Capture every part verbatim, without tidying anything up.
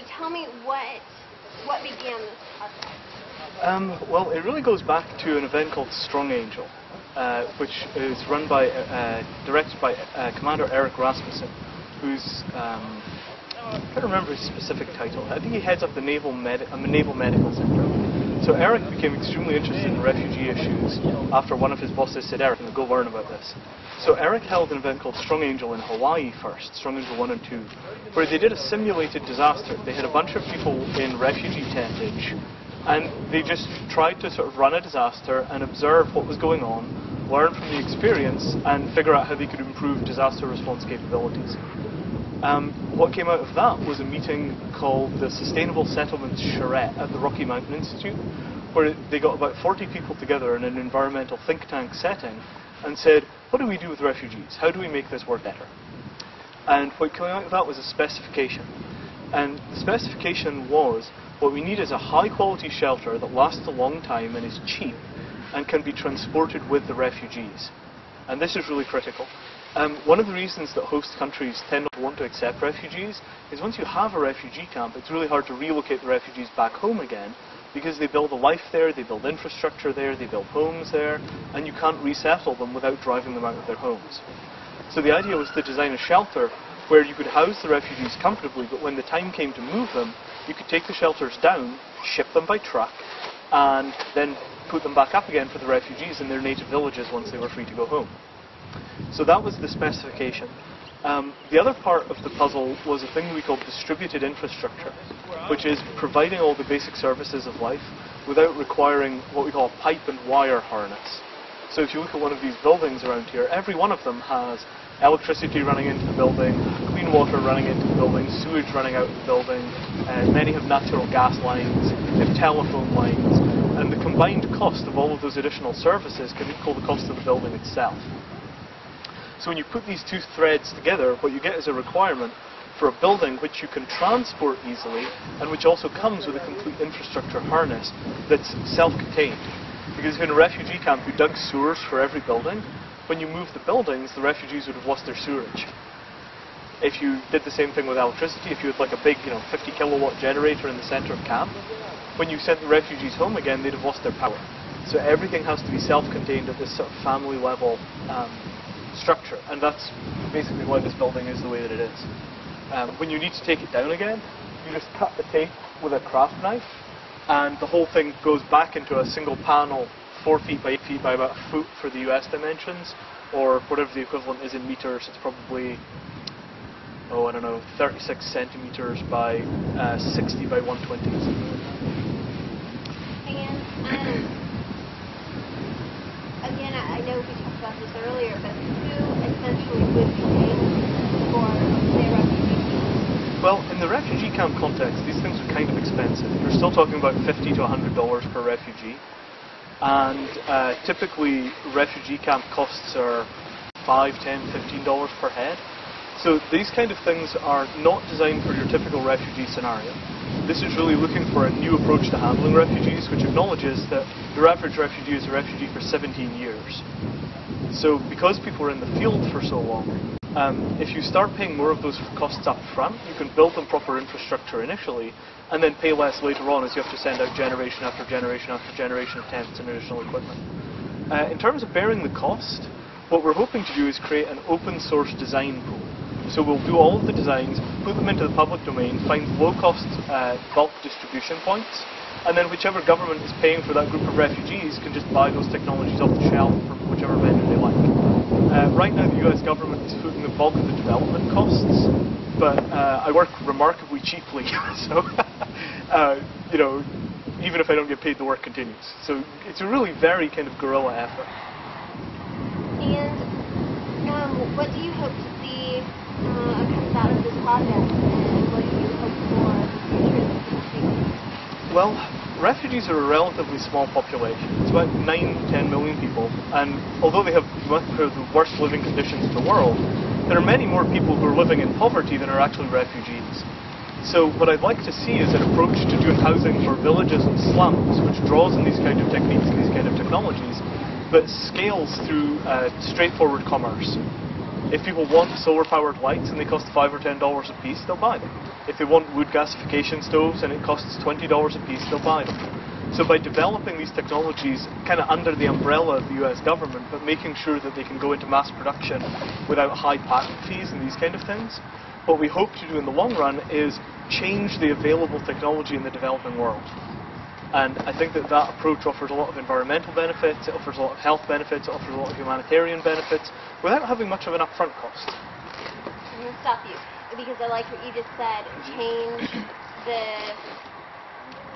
So tell me what, what began this process. Um, well, it really goes back to an event called Strong Angel, uh, which is run by, uh, directed by uh, Commander Eric Rasmussen, who's, um, I can't remember his specific title. I think he heads up the Naval, Medi uh, Naval Medical Center. So Eric became extremely interested in refugee issues after one of his bosses said, Eric, go learn about this. So Eric held an event called Strong Angel in Hawaii first, Strong Angel one and two, where they did a simulated disaster. They had a bunch of people in refugee tentage, and they just tried to sort of run a disaster and observe what was going on, learn from the experience, and figure out how they could improve disaster response capabilities. Um, what came out of that was a meeting called the Sustainable Settlements Charette at the Rocky Mountain Institute, where they got about forty people together in an environmental think tank setting and said, what do we do with refugees? How do we make this work better? And what came out of that was a specification. And the specification was, what we need is a high-quality shelter that lasts a long time and is cheap and can be transported with the refugees. And this is really critical. Um, one of the reasons that host countries tend not to want to accept refugees is once you have a refugee camp, it's really hard to relocate the refugees back home again because they build a life there, they build infrastructure there, they build homes there, and you can't resettle them without driving them out of their homes. So the idea was to design a shelter where you could house the refugees comfortably, but when the time came to move them, you could take the shelters down, ship them by truck, and then put them back up again for the refugees in their native villages once they were free to go home. So that was the specification. Um, the other part of the puzzle was a thing we called distributed infrastructure, which is providing all the basic services of life without requiring what we call a pipe and wire harness. So if you look at one of these buildings around here, every one of them has electricity running into the building, clean water running into the building, sewage running out of the building, uh, many have natural gas lines, they have telephone lines, and the combined cost of all of those additional services can equal the cost of the building itself. So when you put these two threads together, what you get is a requirement for a building which you can transport easily and which also comes with a complete infrastructure harness that's self-contained. Because if in a refugee camp you dug sewers for every building, when you moved the buildings, the refugees would have lost their sewerage. If you did the same thing with electricity, if you had like a big, you know, fifty kilowatt generator in the center of camp, when you sent the refugees home again, they'd have lost their power. So everything has to be self-contained at this sort of family level um, structure, and that's basically why this building is the way that it is. Um, when you need to take it down again, you just cut the tape with a craft knife, and the whole thing goes back into a single panel, four feet by eight feet by about a foot for the U S dimensions, or whatever the equivalent is in meters. It's probably, oh, I don't know, thirty-six centimeters by uh, sixty by one twenty. And um, again, I know we talked about this earlier, but who essentially would be paying for the refugee camp? Well, in the refugee camp context, these things are kind of expensive. We're still talking about fifty to a hundred dollars per refugee. And uh, typically refugee camp costs are five, ten, fifteen dollars per head. So these kind of things are not designed for your typical refugee scenario. This is really looking for a new approach to handling refugees, which acknowledges that your average refugee is a refugee for seventeen years. So because people are in the field for so long, um, if you start paying more of those costs up front, you can build them proper infrastructure initially, and then pay less later on as you have to send out generation after generation after generation of tents and additional equipment. Uh, in terms of bearing the cost, what we're hoping to do is create an open source design pool. So we'll do all of the designs, put them into the public domain, find low-cost uh, bulk distribution points, and then whichever government is paying for that group of refugees can just buy those technologies off the shelf from whichever vendor they like. Uh, right now the U S government is footing the bulk of the development costs, but uh, I work remarkably cheaply, so, uh, you know, even if I don't get paid, the work continues. So it's a really very kind of guerrilla effort. And um, what do you hope to see uh, comes out of this project, and what do you hope for in the future of this country? Well, refugees are a relatively small population. It's about nine, ten million people, and although they have the worst living conditions in the world, there are many more people who are living in poverty than are actually refugees. So what I'd like to see is an approach to doing housing for villages and slums, which draws on these kind of techniques and these kind of technologies, but scales through uh, straightforward commerce. If people want solar-powered lights and they cost five or ten dollars a piece, they'll buy them. If they want wood gasification stoves and it costs twenty dollars a piece, they'll buy them. So by developing these technologies kind of under the umbrella of the U S government, but making sure that they can go into mass production without high patent fees and these kind of things, what we hope to do in the long run is change the available technology in the developing world. And I think that that approach offers a lot of environmental benefits, it offers a lot of health benefits, it offers a lot of humanitarian benefits, without having much of an upfront cost. I'm going to stop you, because I like what you just said, change the,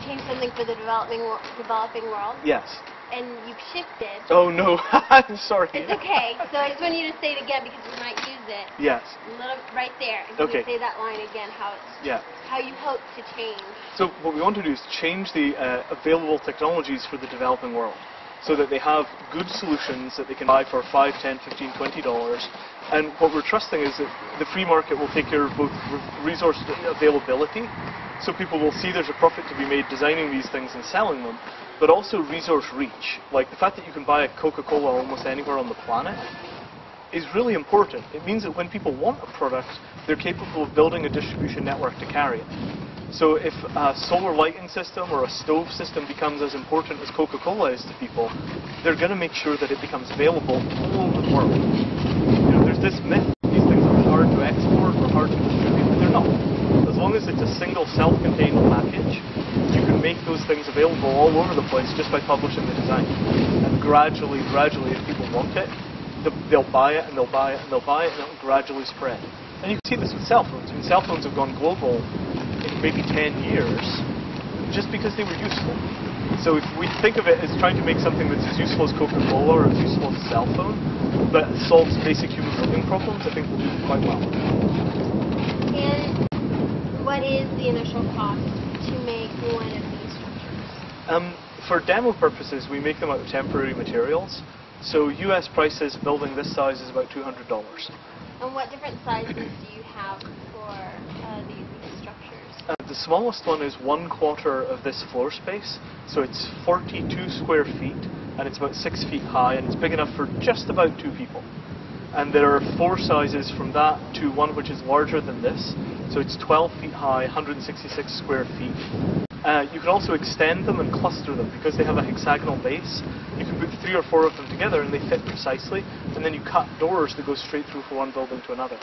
change something for the developing, developing world. Yes. And you've shifted. Oh no, I'm sorry. It's okay, so I just want you to say it again, because we might use it. Yes. A little, right there, I'm okay. Say that line again, how it's... Yeah. How you hope to change. So what we want to do is change the uh, available technologies for the developing world so that they have good solutions that they can buy for five, ten, fifteen, twenty dollars. And what we're trusting is that the free market will take care of both resource availability, so people will see there's a profit to be made designing these things and selling them, but also resource reach. Like the fact that you can buy a Coca-Cola almost anywhere on the planet is really important. It means that when people want a product, they're capable of building a distribution network to carry it. So if a solar lighting system or a stove system becomes as important as Coca-Cola is to people, they're going to make sure that it becomes available all over the world. You know, there's this myth that these things are hard to export or hard to distribute, but they're not. As long as it's a single self-contained package, you can make those things available all over the place just by publishing the design. And gradually, gradually, if people want it, they'll buy it, and they'll buy it, and they'll buy it, and it'll gradually spread. And you can see this with cell phones. I mean, cell phones have gone global in maybe ten years just because they were useful. So if we think of it as trying to make something that's as useful as Coca-Cola or as useful as a cell phone, but solves basic human living problems, I think we'll do quite well. And what is the initial cost to make one of these structures? Um, for demo purposes, we make them out of temporary materials. So U S prices, building this size is about two hundred dollars. And what different sizes do you have for uh, these, these structures? Uh, the smallest one is one quarter of this floor space. So it's forty-two square feet, and it's about six feet high, and it's big enough for just about two people. And there are four sizes from that to one which is larger than this. So it's twelve feet high, one hundred sixty-six square feet. Uh, you can also extend them and cluster them because they have a hexagonal base. You can put three or four of them together and they fit precisely, and then you cut doors that go straight through from one building to another.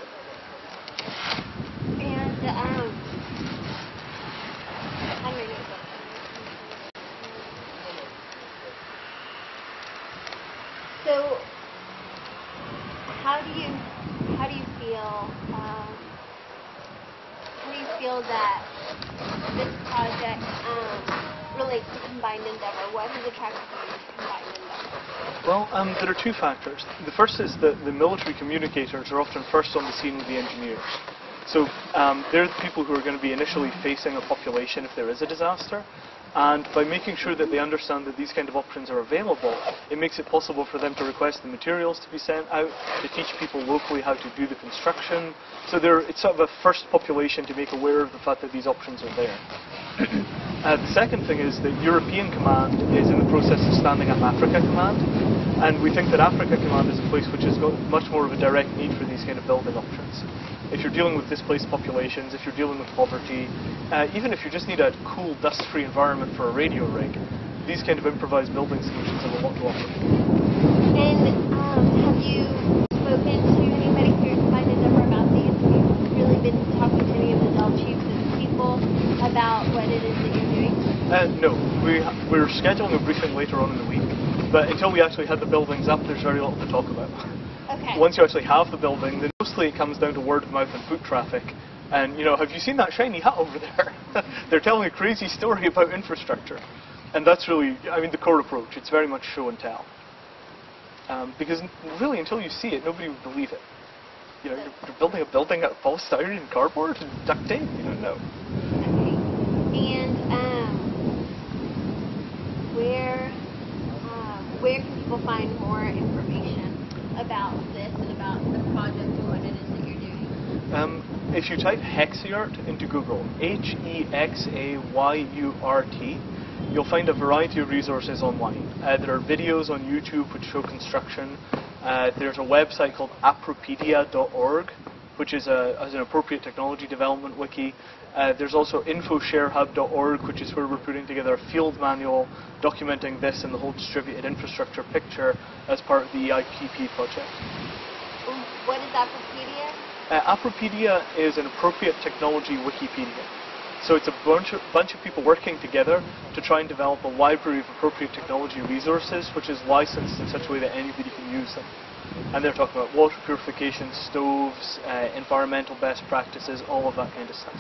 And, um, I don't know. So, how do you, how do you feel, um, how do you feel that this project um, relates to Combined Endeavor? What has attracted you to Combined Endeavor? Well, um, there are two factors. The first is that the military communicators are often first on the scene with the engineers. So um, they're the people who are going to be initially facing a population if there is a disaster. And by making sure that they understand that these kind of options are available, it makes it possible for them to request the materials to be sent out, to teach people locally how to do the construction. So they're, it's sort of a first population to make aware of the fact that these options are there. uh, the second thing is that European Command is in the process of standing up Africa Command. And we think that Africa Command is a place which has got much more of a direct need for these kind of building options. If you're dealing with displaced populations, if you're dealing with poverty, uh, even if you just need a cool, dust-free environment for a radio rig, these kind of improvised building solutions are a lot to offer. And um, have you spoken to anybody here at Combined Endeavor about these? Have you really been talking to any of the Dell chiefs and people about what it is that you're doing? Uh, no. We, we're scheduling a briefing later on in the week, but until we actually had the buildings up, there's very little to talk about. Okay. Once you actually have the building, then mostly it comes down to word of mouth and foot traffic. And, you know, have you seen that shiny hut over there? They're telling a crazy story about infrastructure. And that's really, I mean, the core approach. It's very much show and tell. Um, because really, until you see it, nobody would believe it. You know, you're, you're building a building out of polystyrene and cardboard and duct tape? You don't know. Okay. And um, where, um, where can people find more information about this and about the project and what it is that you're doing? Um, if you type Hexayurt into Google, H E X A Y U R T, you'll find a variety of resources online. Uh, there are videos on YouTube which show construction. Uh, there's a website called Appropedia dot org, which is, a, is an appropriate technology development wiki. Uh, there's also InfoSharehub dot org, which is where we're putting together a field manual documenting this and the whole distributed infrastructure picture as part of the E I P P project. What is Appropedia? Uh, Appropedia is an appropriate technology Wikipedia. So it's a bunch of, bunch of people working together to try and develop a library of appropriate technology resources, which is licensed in such a way that anybody can use them. And they're talking about water purification, stoves, uh, environmental best practices, all of that kind of stuff.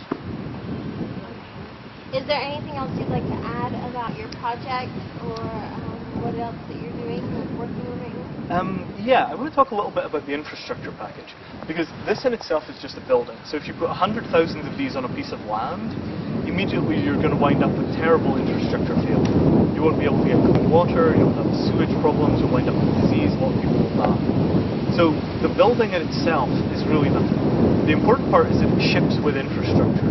Is there anything else you'd like to add about your project, or um, what else that you're doing or working on right now? Um, yeah, I want to talk a little bit about the infrastructure package, because this in itself is just a building. So if you put one hundred thousand of these on a piece of land, immediately you're going to wind up with terrible infrastructure failure. You won't be able to get clean water, you'll have sewage problems, you'll wind up with disease, a lot of people will die. So the building in itself is really nothing. The important part is that it ships with infrastructure.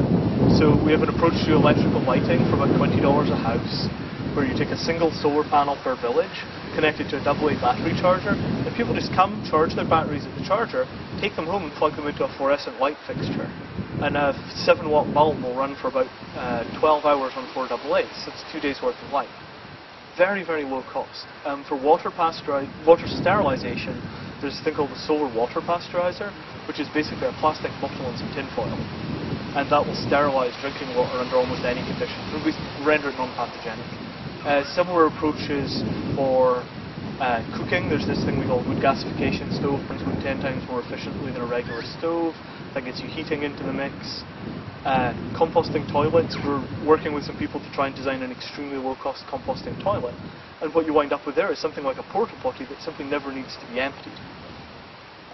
So we have an approach to electrical lighting for about twenty dollars a house, where you take a single solar panel per village, connected to a double A battery charger, and people just come, charge their batteries at the charger, take them home and plug them into a fluorescent light fixture. And a seven watt bulb will run for about uh, twelve hours on four double A's, so it's two days worth of light. Very, very low cost. Um, for water pasteuriz water sterilization, there's a thing called the solar water pasteurizer, which is basically a plastic bottle and some tin foil. And that will sterilize drinking water under almost any conditions. It'll be rendered non-pathogenic. Uh, similar approaches for uh, cooking. There's this thing we call wood gasification stove, burns wood ten times more efficiently than a regular stove. That gets you heating into the mix. Uh, composting toilets, we're working with some people to try and design an extremely low-cost composting toilet. And what you wind up with there is something like a porta potty that simply never needs to be emptied.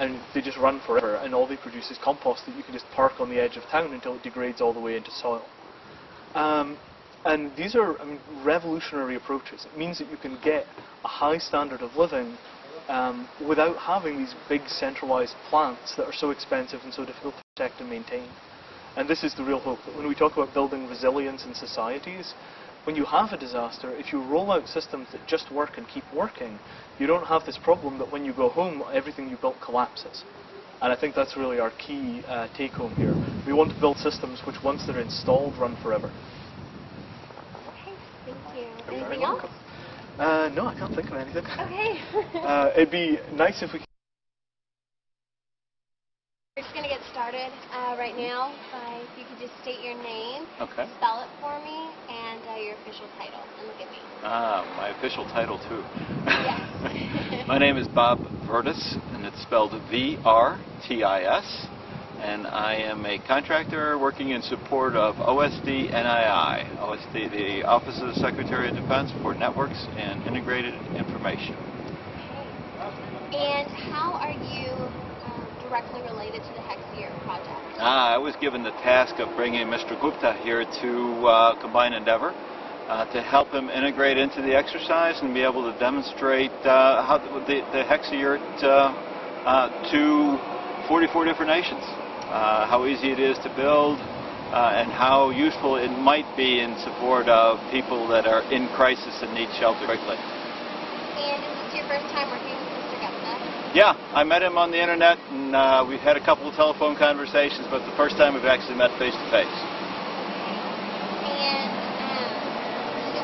And they just run forever, and all they produce is compost that you can just park on the edge of town until it degrades all the way into soil. Um, and these are I mean, revolutionary approaches. It means that you can get a high standard of living Um, without having these big centralized plants that are so expensive and so difficult to protect and maintain. And this is the real hope, that when we talk about building resilience in societies, when you have a disaster, if you roll out systems that just work and keep working, you don't have this problem that when you go home, everything you built collapses. And I think that's really our key uh, take-home here. We want to build systems which, once they're installed, run forever. Okay, thank you. Anything You're very else? Welcome. Uh, no, I can't think of anything. Okay. uh, it'd be nice if we could. We're just going to get started uh, right now. Uh, if you could just state your name, okay. Spell it for me, and uh, your official title, and look at me. Ah, my official title, too. Yes. My name is Bob Vrtis, and it's spelled V R T I S, and I am a contractor working in support of O S D N I I, O S D, the Office of the Secretary of Defense for Networks and Integrated Information. And how are you um, directly related to the Hexayurt project? Ah, I was given the task of bringing Mister Gupta here to uh, Combined Endeavor uh, to help him integrate into the exercise and be able to demonstrate uh, how the, the Hexayurt uh, uh, to forty-four different nations. Uh, how easy it is to build, uh, and how useful it might be in support of people that are in crisis and need shelter quickly. And is this your first time working with Mister Gupta? Yeah, I met him on the internet, and uh, we've had a couple of telephone conversations, but the first time we've actually met face to face. And um, so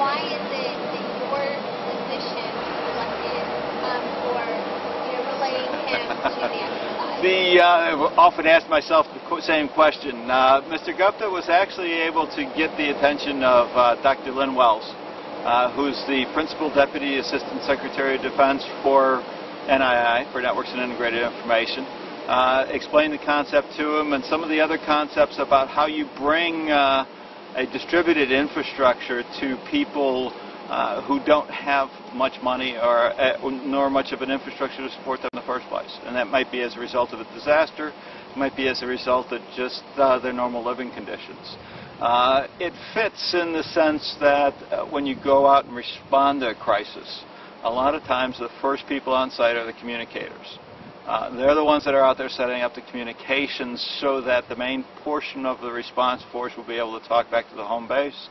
why is it that your position was selected um, for you know, relating him to the exercise? The, uh, I often ask myself the qu same question. Uh, Mister Gupta was actually able to get the attention of uh, Doctor Lynn Wells, uh, who's the Principal Deputy Assistant Secretary of Defense for N I I, for Networks and Integrated Information, uh, explained the concept to him and some of the other concepts about how you bring uh, a distributed infrastructure to people Uh, who don't have much money or uh, nor much of an infrastructure to support them in the first place. And that might be as a result of a disaster, it might be as a result of just uh, their normal living conditions. Uh, it fits in the sense that uh, when you go out and respond to a crisis, a lot of times the first people on site are the communicators. Uh, they're the ones that are out there setting up the communications so that the main portion of the response force will be able to talk back to the home base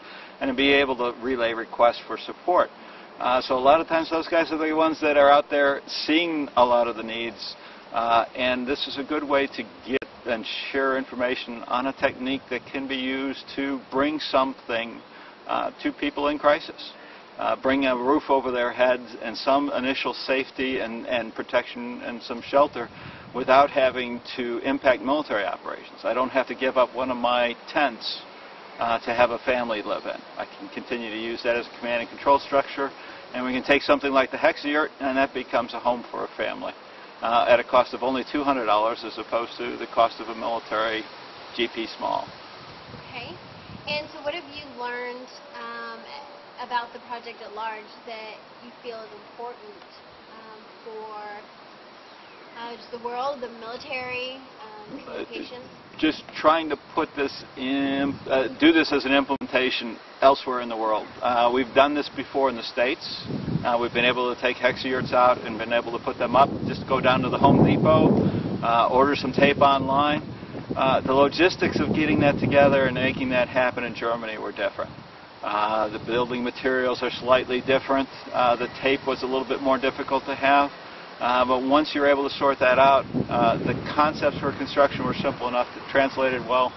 and to be able to relay requests for support. Uh, so a lot of times those guys are the ones that are out there seeing a lot of the needs, uh, and this is a good way to get and share information on a technique that can be used to bring something uh, to people in crisis. Uh, bring a roof over their heads and some initial safety and, and protection and some shelter without having to impact military operations. I don't have to give up one of my tents uh, to have a family live in. I can continue to use that as a command and control structure, and we can take something like the Hexayurt and that becomes a home for a family uh, at a cost of only two hundred dollars as opposed to the cost of a military G P small. Okay, and so what have you learned um, about the project at large that you feel is important um, for uh, just the world, the military, um, communications? Uh, just trying to put this in, uh, do this as an implementation elsewhere in the world. Uh, we've done this before in the States. Uh, we've been able to take Hexayurts out and been able to put them up. Just go down to the Home Depot, uh, order some tape online. Uh, the logistics of getting that together and making that happen in Germany were different. Uh, the building materials are slightly different. Uh, the tape was a little bit more difficult to have. Uh, but once you're able to sort that out, uh, the concepts for construction were simple enough that translated well.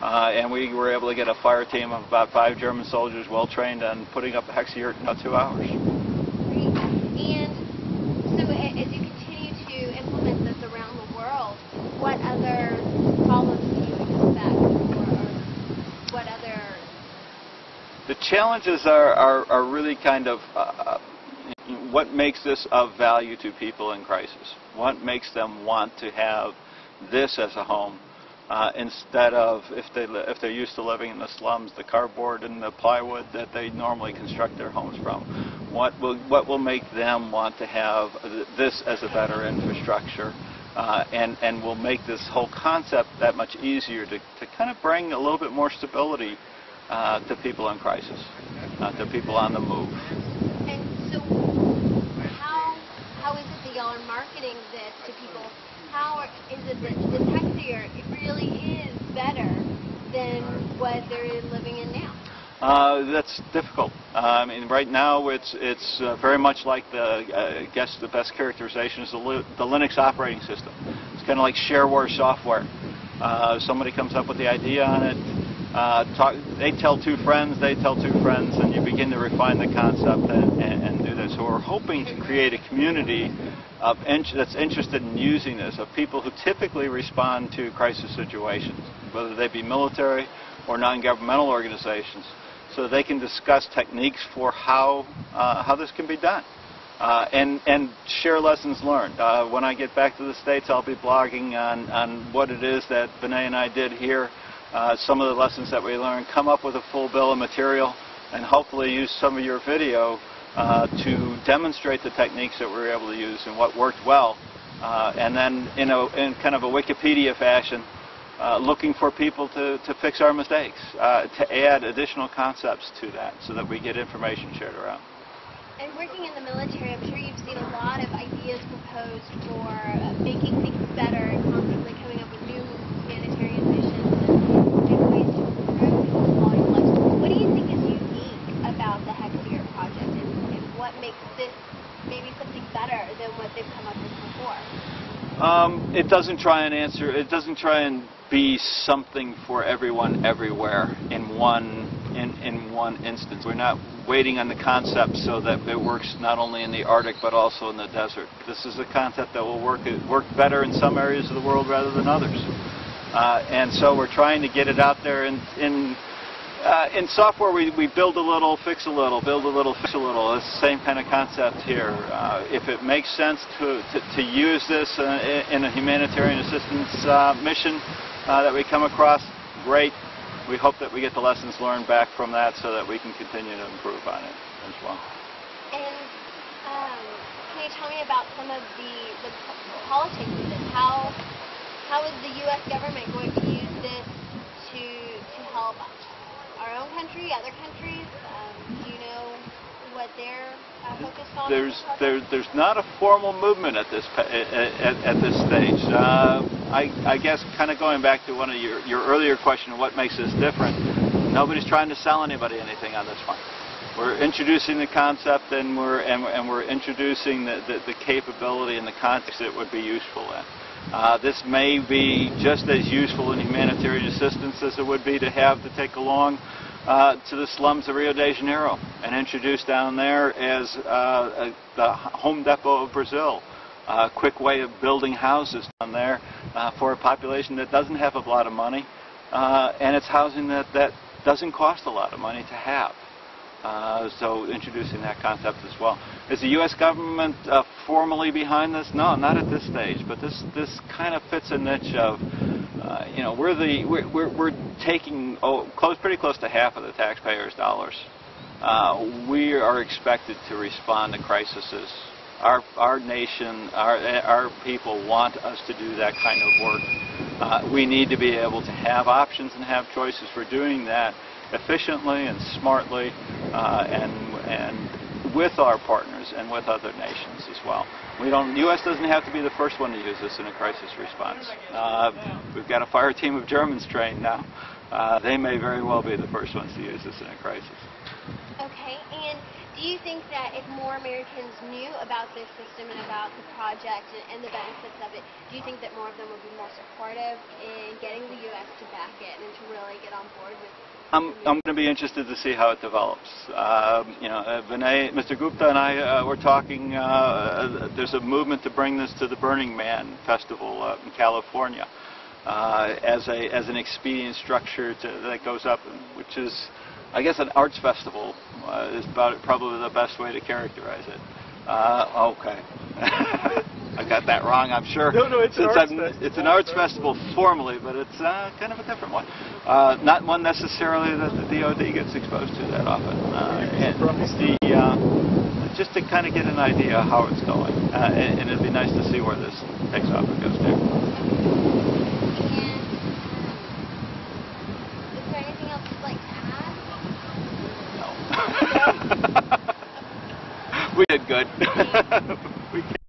Uh, and we were able to get a fire team of about five German soldiers well trained on putting up the Hexayurt in about two hours. Great. And so as you continue to implement this around the world, what other problems do you expect? Or what other... The challenges are, are, are really kind of uh, what makes this of value to people in crisis? What makes them want to have this as a home uh, instead of, if, they li if they're used to living in the slums, the cardboard and the plywood that they normally construct their homes from? What will, what will make them want to have this as a better infrastructure uh, and, and will make this whole concept that much easier to, to kind of bring a little bit more stability Uh, to people in crisis, uh, to people on the move. And so how, how is it that y'all are marketing this to people? How are, is it that this Hexayurt, it really is better than what they're living in now? Uh, that's difficult. Uh, I mean, right now it's, it's uh, very much like the, uh, I guess the best characterization is the, li the Linux operating system. It's kind of like shareware software. Uh, somebody comes up with the idea on it, Uh, talk, they tell two friends, they tell two friends, and you begin to refine the concept and, and, and do this. So we're hoping to create a community of in, that's interested in using this, of people who typically respond to crisis situations, whether they be military or non-governmental organizations, so they can discuss techniques for how, uh, how this can be done. Uh, and, and share lessons learned. Uh, when I get back to the States, I'll be blogging on, on what it is that Vinay and I did here. Uh, some of the lessons that we learned, come up with a full bill of material, and hopefully use some of your video uh, to demonstrate the techniques that we were able to use and what worked well. Uh, and then in, a, in kind of a Wikipedia fashion, uh, looking for people to, to fix our mistakes, uh, to add additional concepts to that so that we get information shared around. And working in the military, I'm sure you've seen a lot of ideas proposed for uh, making things better and constantly coming up with new humanitarian missions. What do you think is unique about the Hexayurt project, and, and what makes this maybe something better than what they've come up with before? Um, it doesn't try and answer. It doesn't try and be something for everyone everywhere in one in in one instance. We're not waiting on the concept so that it works not only in the Arctic but also in the desert. This is a concept that will work work better in some areas of the world rather than others. Uh, and so we're trying to get it out there. In, in, uh, in software, we, we build a little, fix a little, build a little, fix a little. It's the same kind of concept here. Uh, if it makes sense to, to, to use this uh, in a humanitarian assistance uh, mission uh, that we come across, great. We hope that we get the lessons learned back from that so that we can continue to improve on it as well. And um, can you tell me about some of the, the politics of this? How... How is the U S government going to use this to, to help our own country, other countries? Um, do you know what they're uh, focused on? There's, there, there's not a formal movement at this, at, at this stage. Uh, I, I guess kind of going back to one of your, your earlier question, what makes this different, nobody's trying to sell anybody anything on this one. We're introducing the concept, and we're and, and we're introducing the, the, the capability and the context that it would be useful in. Uh, this may be just as useful in humanitarian assistance as it would be to have to take along uh, to the slums of Rio de Janeiro and introduce down there as uh, a, the Home Depot of Brazil, a quick way of building houses down there uh, for a population that doesn't have a lot of money, uh, and it's housing that, that doesn't cost a lot of money to have. Uh, so introducing that concept as well. Is the U S government uh, formally behind this? No, not at this stage. But this this kind of fits a niche of, uh, you know, we're the we're we're, we're taking oh, close pretty close to half of the taxpayers' dollars. Uh, we are expected to respond to crises. Our our nation, our our people want us to do that kind of work. Uh, we need to be able to have options and have choices for doing that efficiently and smartly, uh, and and with our partners and with other nations as well. We don't. The U S doesn't have to be the first one to use this in a crisis response. Uh, we've got a fire team of Germans trained now. Uh, they may very well be the first ones to use this in a crisis. Okay, and do you think that if more Americans knew about this system and about the project and, and the benefits of it, do you think that more of them would be more supportive in getting the U S to back it and to really get on board with it? I'm, I'm going to be interested to see how it develops. Um, you know, uh, Vinay, Mister Gupta and I uh, were talking, uh, uh, there's a movement to bring this to the Burning Man Festival uh, in California uh, as, a, as an expedient structure to, that goes up, which is, I guess, an arts festival uh, is about probably the best way to characterize it. Uh, okay. I got that wrong, I'm sure. No, no, it's, an arts, it's an arts festival formally, but it's uh, kind of a different one. Uh, not one necessarily that the D O D gets exposed to that often. Uh, and the, uh, just to kind of get an idea of how it's going. Uh, and, and it'd be nice to see where this takes off and goes to. Is there anything else you'd like to add? No. We did good. We